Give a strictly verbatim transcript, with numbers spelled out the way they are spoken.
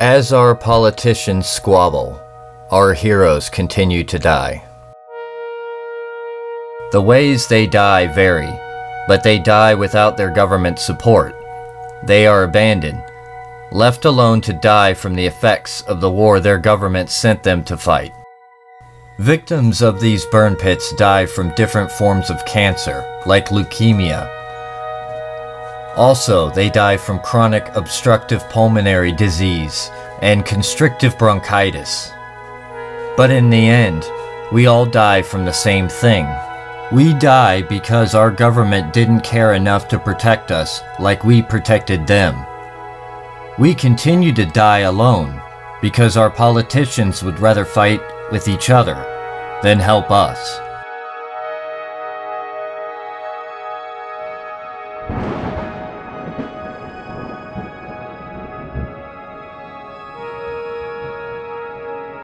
As our politicians squabble, our heroes continue to die. The ways they die vary, but they die without their government support. They are abandoned, left alone to die from the effects of the war their government sent them to fight. Victims of these burn pits die from different forms of cancer, like leukemia. Also, they die from chronic obstructive pulmonary disease and constrictive bronchitis. But in the end, we all die from the same thing. We die because our government didn't care enough to protect us like we protected them. We continue to die alone because our politicians would rather fight with each other than help us.